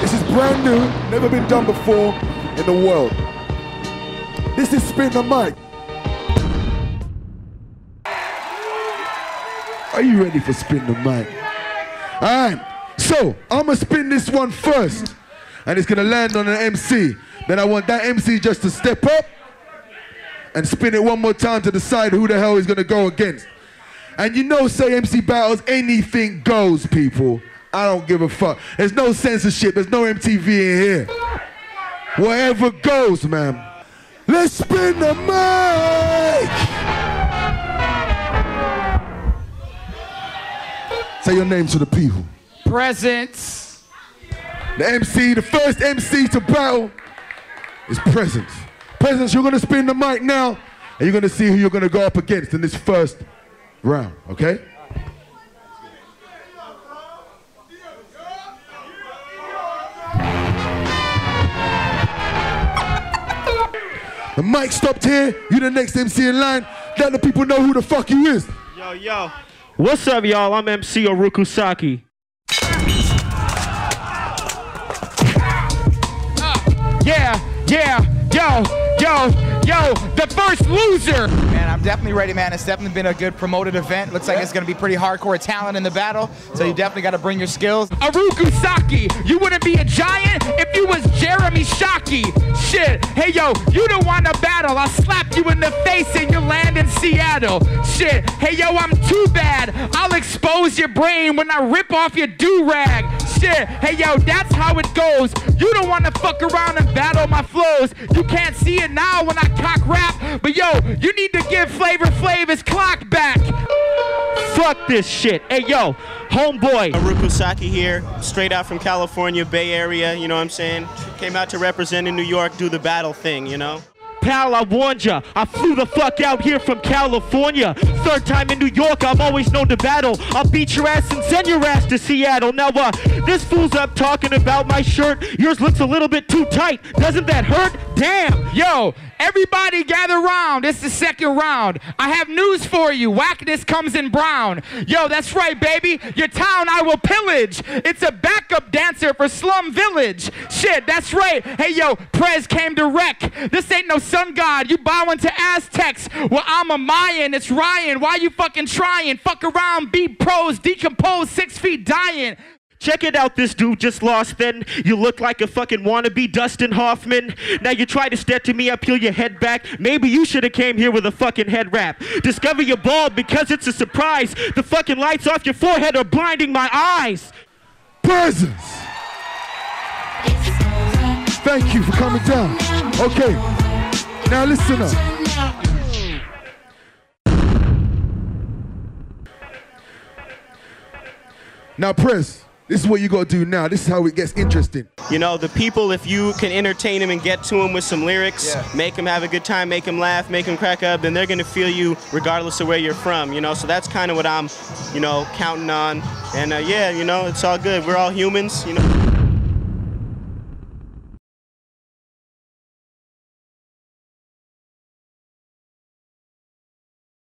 This is brand new, never been done before in the world. This is Spin The Mic. Are you ready for Spin The Mic? Alright, so I'ma spin this one first, and it's gonna land on an MC. Then I want that MC just to step up and spin it one more time to decide who the hell he's gonna go against. And you know, say MC battles, anything goes, people. I don't give a fuck. There's no censorship, there's no MTV in here. Whatever goes, man. Let's spin the mic! Say your name to the people. Presence. The MC, the first MC to battle is Presence. Presence, you're gonna spin the mic now, and you're gonna see who you're gonna go up against in this first round, okay? The mic stopped here, you the next MC in line. Let the people know who the fuck you is. Yo, yo. What's up, y'all? I'm MC Orukusaki. Yo, the first loser. Man, I'm definitely ready, man. It's definitely been a good promoted event. Looks like it's gonna be pretty hardcore talent in the battle, so you definitely gotta bring your skills. Orukusaki, you wouldn't be a giant if you was Jeremy Shockey. Shit, hey yo, you don't wanna battle. I'll slap you in the face and you land in Seattle. Shit, hey yo, I'm too bad. I'll expose your brain when I rip off your do-rag. Shit, hey yo, that's how it goes. You don't wanna fuck around and battle my flows. You can't see it now when I cock rap, but yo, you need to give Flavor Flav his clock back. Fuck this shit. Hey yo, homeboy. Orukusaki here, straight out from California, Bay Area, you know what I'm saying? Came out to represent in New York, do the battle thing, you know? Pal, I warned ya, I flew the fuck out here from California. Third time in New York, I'm always known to battle. I'll beat your ass and send your ass to Seattle. Now, this fool's up talking about my shirt. Yours looks a little bit too tight. Doesn't that hurt? Damn. Yo, everybody gather round. It's the second round. I have news for you. Whackness comes in brown. Yo, that's right, baby. Your town I will pillage. It's a backup dancer for Slum Village. Shit, that's right. Hey, yo, Prez came to wreck. This ain't no sun god. You bowing to Aztecs. Well, I'm a Mayan. It's Ryan. Why you fucking trying? Fuck around, be pros, decompose, 6 feet dying. Check it out, this dude just lost then. You look like a fucking wannabe Dustin Hoffman. Now you try to step to me, I peel your head back. Maybe you should have came here with a fucking head wrap. Discover your bald because it's a surprise. The fucking lights off your forehead are blinding my eyes. Presence! Thank you for coming down. Okay, now listen up. Now, Prez. This is what you gotta do now. This is how it gets interesting. You know, the people, if you can entertain them and get to them with some lyrics, make them have a good time, make them laugh, make them crack up, then they're gonna feel you regardless of where you're from, you know? So that's kind of what I'm, you know, counting on. And yeah, you know, it's all good. We're all humans, you know?